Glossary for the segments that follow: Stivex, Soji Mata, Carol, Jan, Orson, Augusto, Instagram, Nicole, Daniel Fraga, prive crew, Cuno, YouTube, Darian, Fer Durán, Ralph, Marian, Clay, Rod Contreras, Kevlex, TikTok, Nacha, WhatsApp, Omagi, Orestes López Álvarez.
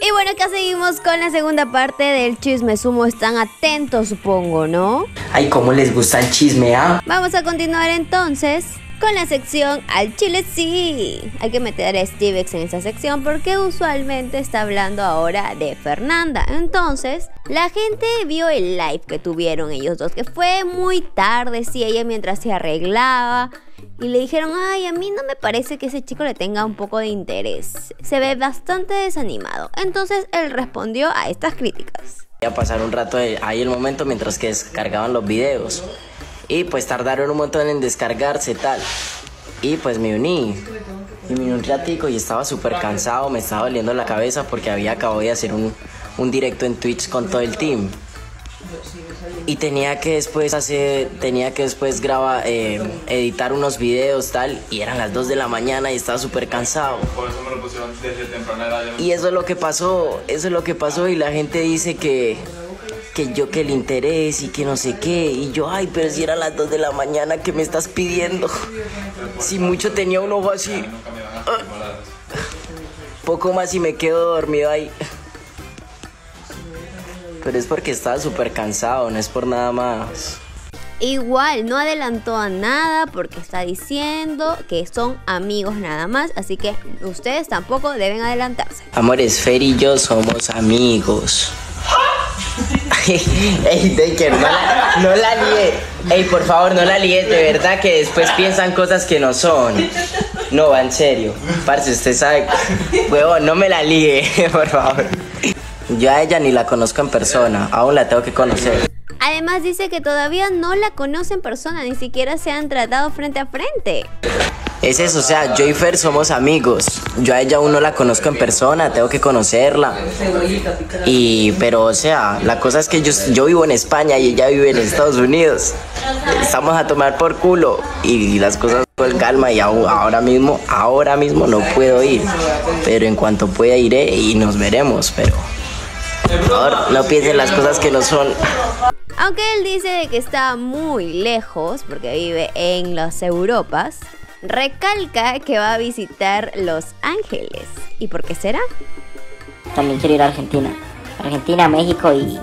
Y bueno, acá seguimos con la segunda parte del chisme sumo. Están atentos, supongo, ¿no? Ay, cómo les gusta el chisme, ¿ah? Vamos a continuar entonces con la sección Al Chile Sí. Hay que meter a Stivex en esta sección porque usualmente está hablando ahora de Fernanda. Entonces, la gente vio el live que tuvieron ellos dos, que fue muy tarde, sí, ella mientras se arreglaba. Y le dijeron, ay, a mí no me parece que ese chico le tenga un poco de interés. Se ve bastante desanimado. Entonces, él respondió a estas críticas. Voy a pasar un rato ahí el momento mientras que descargaban los videos. Y pues tardaron un montón en descargarse tal. Y pues me uní un ratico y estaba súper cansado, me estaba doliendo la cabeza porque había acabado de hacer un directo en Twitch con todo el team. Y tenía que después grabar, editar unos videos tal, y eran las 2 de la mañana y estaba súper cansado. Por eso me lo pusieron desde temprana edad. Y eso es lo que pasó y la gente dice que el interés y que no sé qué, y yo, ay, pero si eran las 2 de la mañana, ¿qué me estás pidiendo? Si mucho tenía un ojo así, poco más y me quedo dormido ahí. Pero es porque estaba súper cansado, no es por nada más. Igual, no adelantó a nada porque está diciendo que son amigos nada más, así que ustedes tampoco deben adelantarse. Amores, Fer y yo somos amigos. Ey, Decker, no la lié. Ey, por favor, no la lié, de verdad que después piensan cosas que no son. No, va en serio. Parce, usted sabe, huevón, no me la lié, por favor. Yo a ella ni la conozco en persona, aún la tengo que conocer. Además dice que todavía no la conoce en persona, ni siquiera se han tratado frente a frente. Es eso, o sea, yo y Fer somos amigos. Yo a ella aún no la conozco en persona, tengo que conocerla. Y, pero, o sea, la cosa es que yo vivo en España y ella vive en Estados Unidos. Estamos a tomar por culo y las cosas con calma y ahora mismo no puedo ir. Pero en cuanto pueda iré y nos veremos, pero... Ahora, no piensen las cosas que no son. Aunque él dice de que está muy lejos porque vive en las Europas, recalca que va a visitar Los Ángeles. ¿Y por qué será? También quiero ir a Argentina. Argentina, México y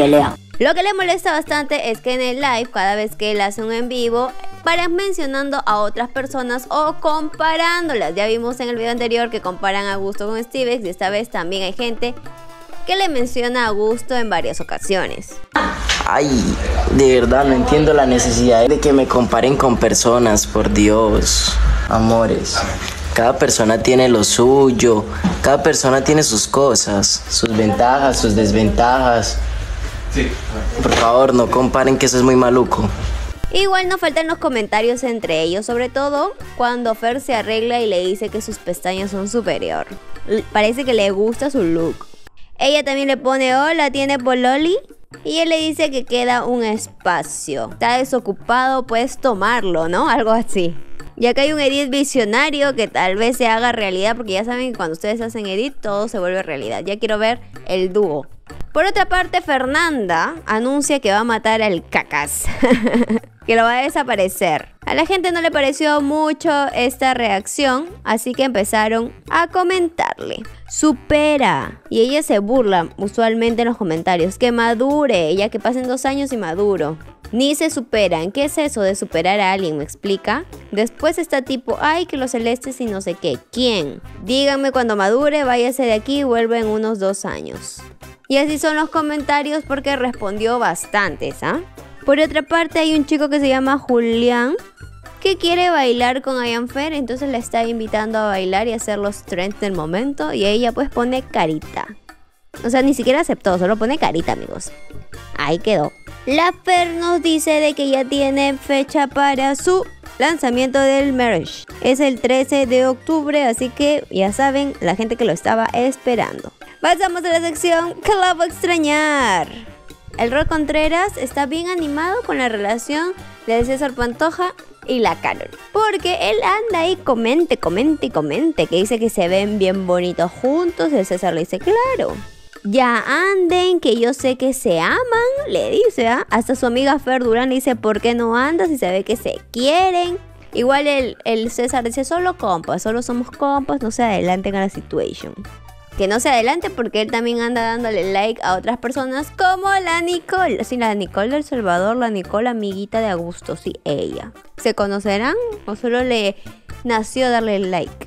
Olea. Lo que le molesta bastante es que en el live, cada vez que él hace un en vivo, paran mencionando a otras personas o comparándolas. Ya vimos en el video anterior que comparan a Augusto con Stivex, y esta vez también hay gente que le menciona a Augusto en varias ocasiones. Ay, de verdad no entiendo la necesidad de que me comparen con personas, por Dios. Amores, cada persona tiene lo suyo, cada persona tiene sus cosas, sus ventajas, sus desventajas. Por favor, no comparen, que eso es muy maluco. Igual no faltan los comentarios entre ellos, sobre todo cuando Fer se arregla y le dice que sus pestañas son superior. Parece que le gusta su look. Ella también le pone, hola, ¿tiene pololi? Y él le dice que queda un espacio. Está desocupado, puedes tomarlo, ¿no? Algo así. Y acá hay un edit visionario que tal vez se haga realidad, porque ya saben que cuando ustedes hacen edit, todo se vuelve realidad. Ya quiero ver el dúo. Por otra parte, Fernanda anuncia que va a matar al cacas, que lo va a desaparecer. A la gente no le pareció mucho esta reacción, así que empezaron a comentarle. Supera. Y ella se burla usualmente en los comentarios. Que madure, ya que pasen 2 años y maduro. Ni se superan. ¿Qué es eso de superar a alguien? ¿Me explica? Después está tipo, ay, que los celestes y no sé qué. ¿Quién? Díganme cuando madure, váyase de aquí y vuelve en unos 2 años. Y así son los comentarios porque respondió bastantes, ¿ah? Por otra parte hay un chico que se llama Julián que quiere bailar con Ian Fer, entonces la está invitando a bailar y a hacer los trends del momento y ella pues pone carita. O sea, ni siquiera aceptó, solo pone carita, amigos. Ahí quedó. La Fer nos dice de que ya tiene fecha para su lanzamiento del merch. Es el 13 de octubre, así que ya saben, la gente que lo estaba esperando. Pasamos a la sección que la voy a extrañar. El Rod Contreras está bien animado con la relación de César Pantoja y la Carol, porque él anda ahí comente, que dice que se ven bien bonitos juntos. El César le dice, claro, ya anden, que yo sé que se aman, le dice, ¿eh? Hasta su amiga Fer Durán le dice, ¿por qué no andas? Y se ve que se quieren. Igual el César dice, solo compas, solo somos compas, no se adelanten a la situación. Que no se adelante porque él también anda dándole like a otras personas como la Nicole. Sí, la Nicole del Salvador, la Nicole amiguita de Augusto, sí, ella. ¿Se conocerán o solo le nació darle like?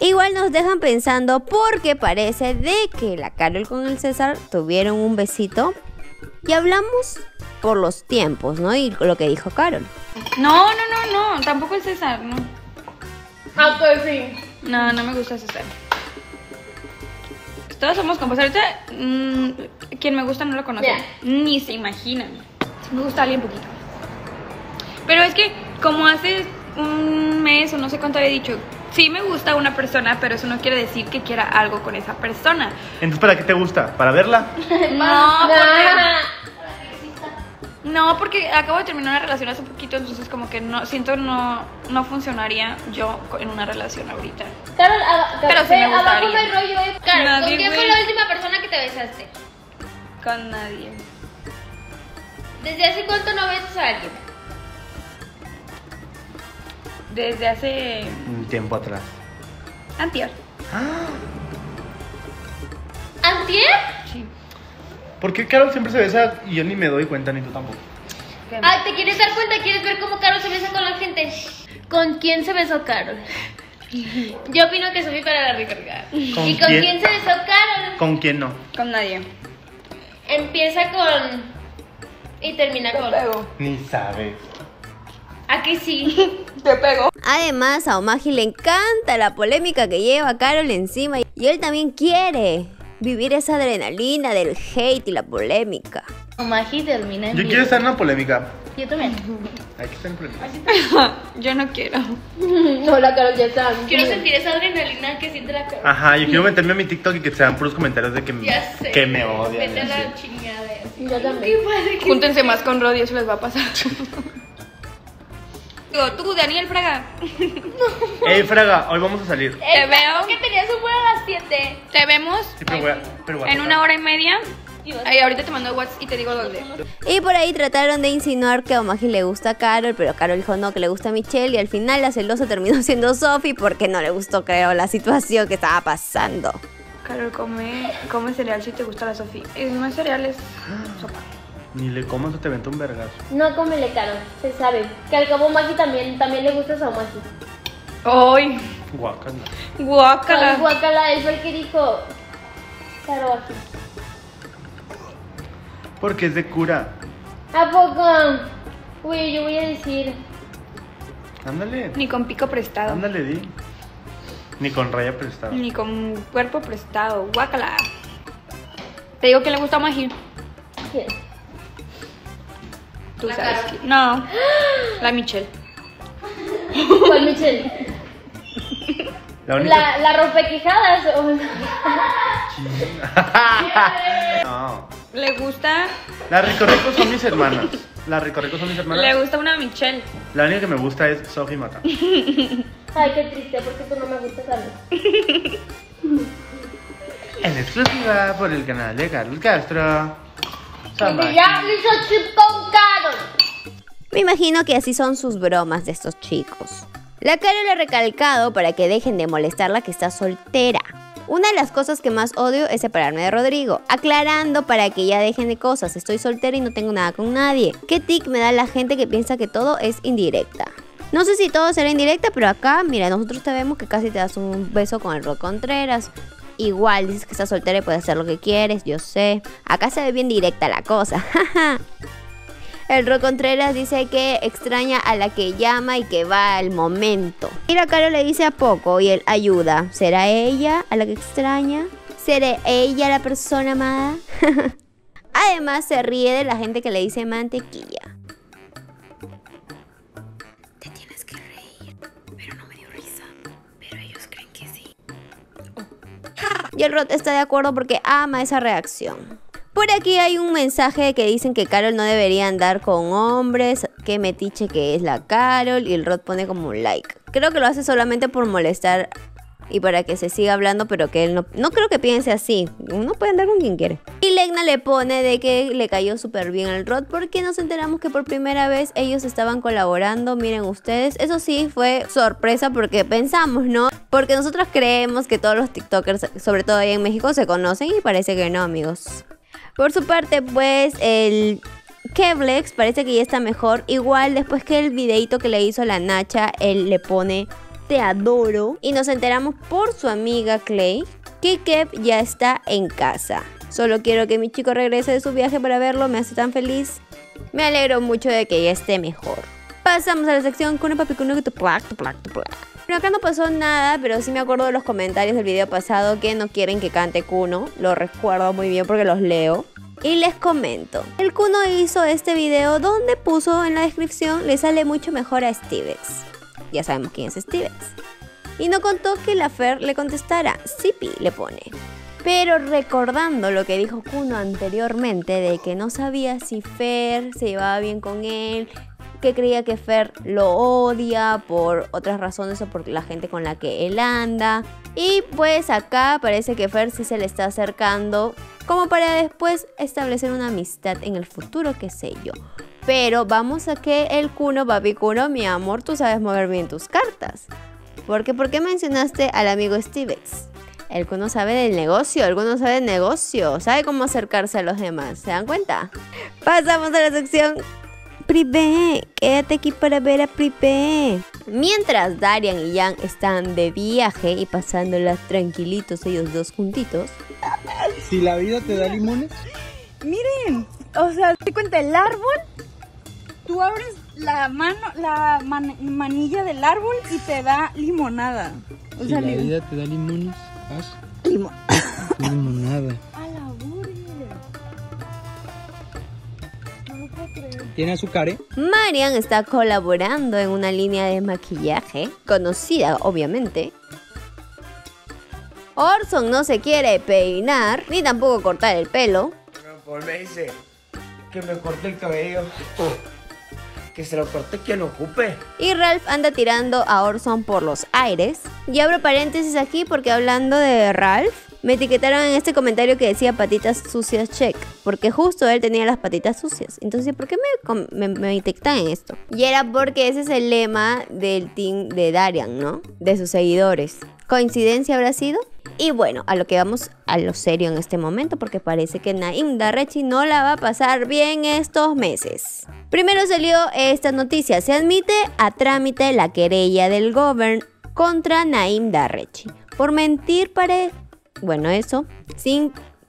Igual nos dejan pensando porque parece de que la Carol con el César tuvieron un besito. Y hablamos por los tiempos, ¿no? Y lo que dijo Carol. No, no, no, no, tampoco el César, no. Ah, pues sí. No, no me gusta César. Todos somos compas. Ahorita, quien me gusta no lo conoce. Bien. Ni se imaginan. Me gusta alguien poquito. Pero es que, como hace un mes o no sé cuánto había dicho, sí me gusta una persona, pero eso no quiere decir que quiera algo con esa persona. Entonces, ¿para qué te gusta? ¿Para verla? No, porque, no, porque acabo de terminar una relación hace poquito, entonces como que no siento no funcionaría yo en una relación ahorita. Carol, pero sí me gustaría. Carol, ¿con quién fue la última persona que te besaste? Con nadie. ¿Desde hace cuánto no besas a alguien? Desde hace... un tiempo atrás. Antier. ¡Ah! ¿Antier? Sí. ¿Por qué Carol siempre se besa y yo ni me doy cuenta, ni tú tampoco? Ah, ¿te quieres dar cuenta? ¿Quieres ver cómo Carol se besa con la gente? ¿Con quién se besó Carol? Yo opino que Sofi para la recargada. ¿Y con quién se besó Carol? ¿Con quién no? Con nadie. Empieza con... y termina con... Ni sabes. ¿A que sí? Te pego. Además, a Omagi le encanta la polémica que lleva Carol encima. Y él también quiere vivir esa adrenalina del hate y la polémica. Omagi termina en... yo quiero estar en una polémica. Yo también. Hay que estar en polémica. Yo no quiero. No, la Carol ya está. Quiero sentir esa adrenalina que siente la Carol. Ajá, yo quiero meterme a mi TikTok y que sean puros comentarios de que me odian. Vete a la chingada. Yo también. Júntense más con Rod y eso les va a pasar. Tú, Daniel Fraga. No. Ey, Fraga, hoy vamos a salir. Te veo. Que tenías un vuelo a las 7. Te vemos. Sí, pero en una hora y media. Ay, ahorita te mando WhatsApp y te digo dónde. Y por ahí trataron de insinuar que a Omagi le gusta a Carol, pero Carol dijo no, que le gusta a Michelle. Y al final la celosa terminó siendo Sofi porque no le gustó, creo, la situación que estaba pasando. Carol, come cereal si te gusta la Sofi. No hay cereales, sopa. Ni le comas o te vente un vergazo. No, cómele, Carol, se sabe. Que al cabo Omagi también le gusta a Omagi. ¡Ay! Guácala. Guácala. No, guácala, él fue el que dijo Carol aquí. Porque es de cura. ¿A poco? Uy, yo voy a decir. Ándale. Ni con pico prestado. Ándale, di. Ni con raya prestado. Ni con cuerpo prestado. Guácala. Te digo que le gusta a Omagi. ¿Quién? Tú la sabes que... no, la Michelle. ¿Cuál Michelle? La rompequijadas. No. Le gusta. Las ricorricos son mis hermanas. Las ricorricos son mis hermanas. Le gusta una Michelle. La única que me gusta es Soji Mata. Ay, qué triste, porque tú no me gustas a mí. En exclusiva por el canal de Carlos Castro. Ya hizo chip con Carol. Me imagino que así son sus bromas de estos chicos. La Carol ha recalcado para que dejen de molestarla que está soltera. Una de las cosas que más odio es separarme de Rodrigo. Aclarando para que ya dejen de cosas. Estoy soltera y no tengo nada con nadie. Qué tic me da la gente que piensa que todo es indirecta. No sé si todo será indirecta, pero acá, mira, nosotros te vemos que casi te das un beso con el Rod Contreras. Igual, dices que estás soltera y puedes hacer lo que quieres, yo sé. Acá se ve bien directa la cosa. El Rod Contreras dice que extraña a la que llama y que va al momento. Y la Carol le dice a poco y él ayuda. ¿Será ella a la que extraña? ¿Será ella la persona amada? Además se ríe de la gente que le dice mantequilla. Y el Rod está de acuerdo porque ama esa reacción. Por aquí hay un mensaje que dicen que Carol no debería andar con hombres. Qué metiche que es la Carol. Y el Rod pone como un like. Creo que lo hace solamente por molestar y para que se siga hablando, pero que él no creo que piense así. Uno puede andar con quien quiere. Y Legna le pone de que le cayó súper bien al Rod porque nos enteramos que por primera vez ellos estaban colaborando. Miren ustedes, eso sí fue sorpresa porque pensamos, ¿no? Porque nosotros creemos que todos los tiktokers, sobre todo ahí en México, se conocen y parece que no, amigos. Por su parte, pues, el Kevlex parece que ya está mejor. Igual, después que el videito que le hizo la Nacha, él le pone "te adoro". Y nos enteramos por su amiga Clay que Kev ya está en casa. "Solo quiero que mi chico regrese de su viaje para verlo, me hace tan feliz. Me alegro mucho de que ya esté mejor". Pasamos a la sección Cuno, papi, Cuno, que tu plac. Bueno, acá no pasó nada, pero sí me acuerdo de los comentarios del video pasado que no quieren que cante Cuno. Lo recuerdo muy bien porque los leo. Y les comento, el Cuno hizo este video donde puso en la descripción "le sale mucho mejor a Stivex". Ya sabemos quién es Stivex. Y no contó que la Fer le contestara. "Sipi", le pone. Pero recordando lo que dijo Cuno anteriormente de que no sabía si Fer se llevaba bien con él, que creía que Fer lo odia por otras razones o por la gente con la que él anda. Y pues acá parece que Fer sí se le está acercando como para después establecer una amistad en el futuro, qué sé yo. Pero vamos a que el Cuno, papi Cuno, mi amor, tú sabes mover bien tus cartas. Porque ¿por qué mencionaste al amigo Stivex? El Cuno sabe del negocio, sabe cómo acercarse a los demás, ¿se dan cuenta? Pasamos a la sección Privé, quédate aquí para ver a Privé. Mientras Darian y Jan están de viaje y pasándolas tranquilitos ellos dos juntitos. Si la vida te da limones. Miren, o sea, te cuenta el árbol. Tú abres la mano, la manilla del árbol y te da limonada. O sea, si la vida te da limones, haz limonada. Tiene azúcar, ¿eh? Marian está colaborando en una línea de maquillaje, conocida obviamente. Orson no se quiere peinar, ni tampoco cortar el pelo. Me dice que me corte el cabello. Que se lo corte quien lo ocupe. Y Ralph anda tirando a Orson por los aires. Y abro paréntesis aquí porque hablando de Ralph, me etiquetaron en este comentario que decía "patitas sucias check", porque justo él tenía las patitas sucias. Entonces, ¿por qué me etiquetan en esto? Y era porque ese es el lema del team de Darian, ¿no? De sus seguidores. ¿Coincidencia habrá sido? Y bueno, a lo que vamos, a lo serio en este momento, porque parece que Naim Darrechi no la va a pasar bien estos meses. Primero salió esta noticia: se admite a trámite la querella del govern contra Naim Darrechi por mentir para... bueno, eso.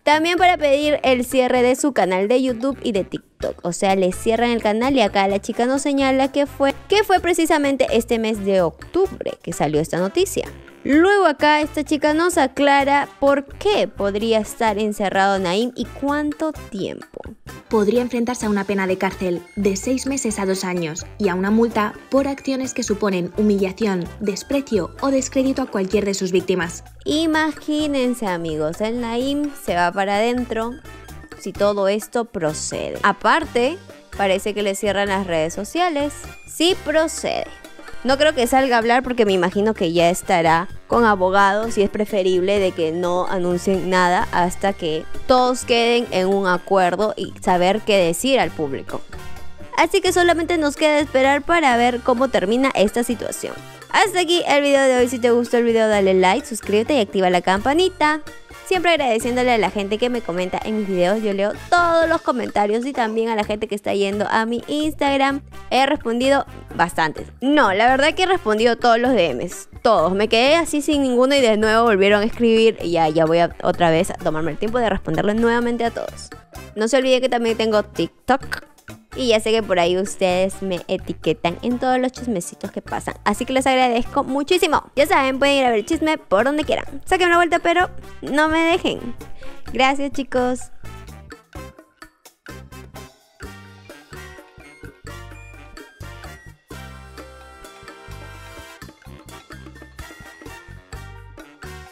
También para pedir el cierre de su canal de YouTube y de TikTok. O sea, le cierran el canal y acá la chica nos señala que fue precisamente este mes de octubre que salió esta noticia. Luego acá esta chica nos aclara por qué podría estar encerrado Naim y cuánto tiempo. Podría enfrentarse a una pena de cárcel de 6 meses a 2 años y a una multa por acciones que suponen humillación, desprecio o descrédito a cualquier de sus víctimas. Imagínense, amigos, el Naim se va para adentro si todo esto procede. Aparte, parece que le cierran las redes sociales si procede. No creo que salga a hablar porque me imagino que ya estará con abogados y es preferible de que no anuncien nada hasta que todos queden en un acuerdo y saber qué decir al público. Así que solamente nos queda esperar para ver cómo termina esta situación. Hasta aquí el video de hoy. Si te gustó el video, dale like, suscríbete y activa la campanita. Siempre agradeciéndole a la gente que me comenta en mis videos. Yo leo todos los comentarios y también a la gente que está yendo a mi Instagram. He respondido bastantes. No, la verdad que he respondido todos los DMs. Todos. Me quedé así sin ninguno y de nuevo volvieron a escribir. Y ya voy a, otra vez a tomarme el tiempo de responderles nuevamente a todos. No se olvide que también tengo TikTok. Y ya sé que por ahí ustedes me etiquetan en todos los chismecitos que pasan. Así que les agradezco muchísimo. Ya saben, pueden ir a ver el chisme por donde quieran. Saquen una vuelta, pero no me dejen. Gracias, chicos.